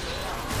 Blue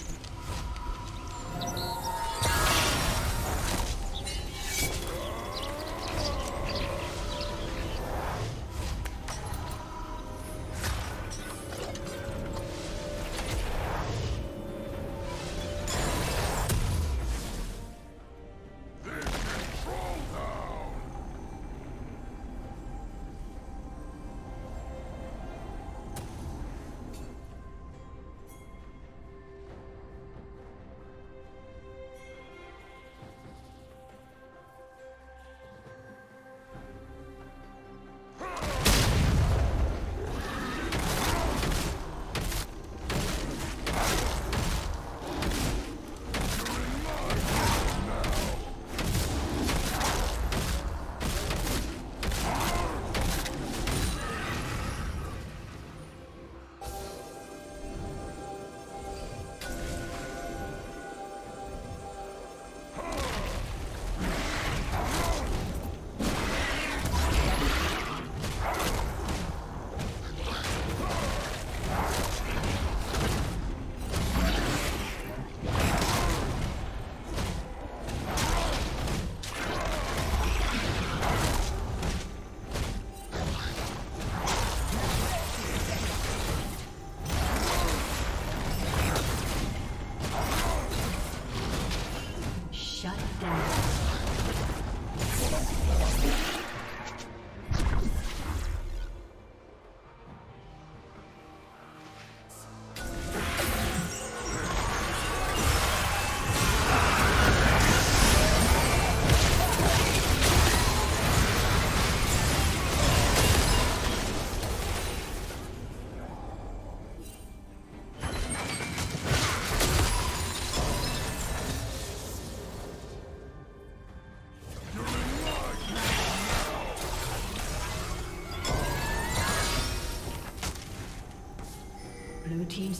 Blue team's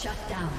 Shut down.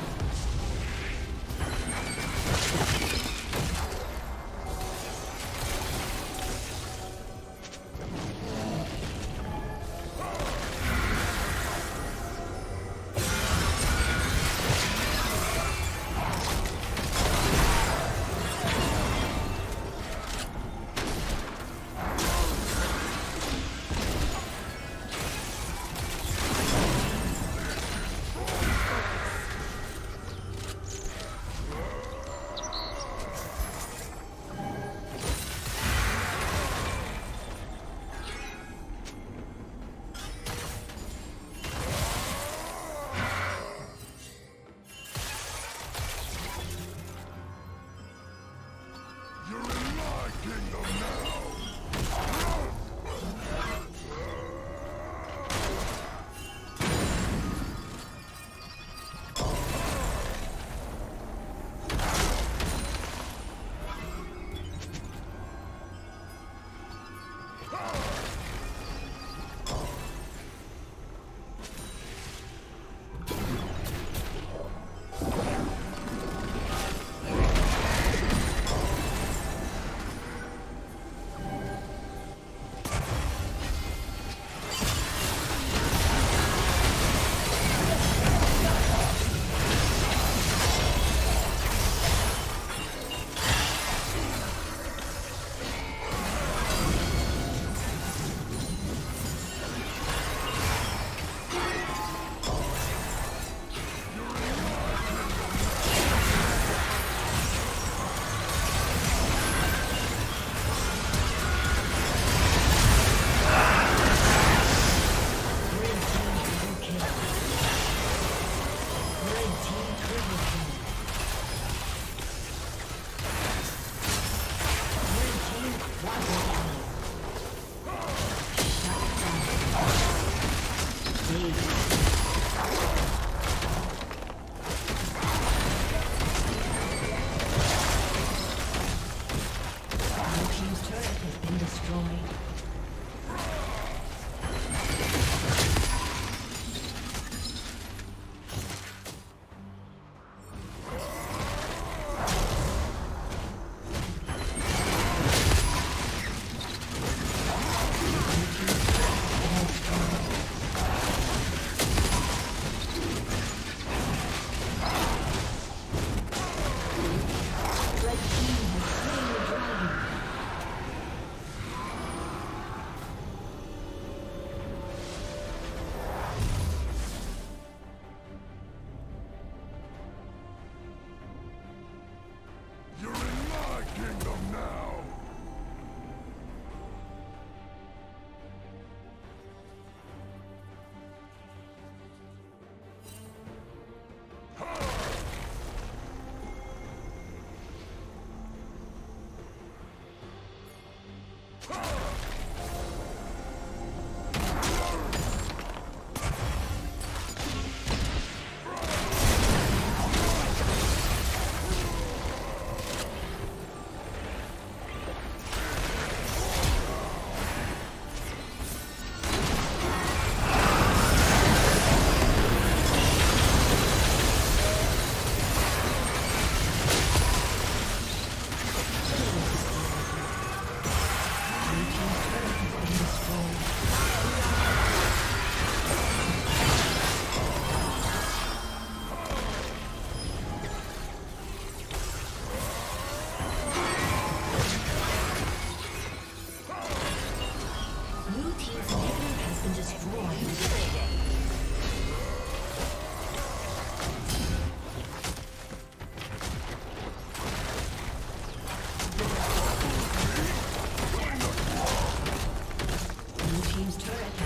Team's turret.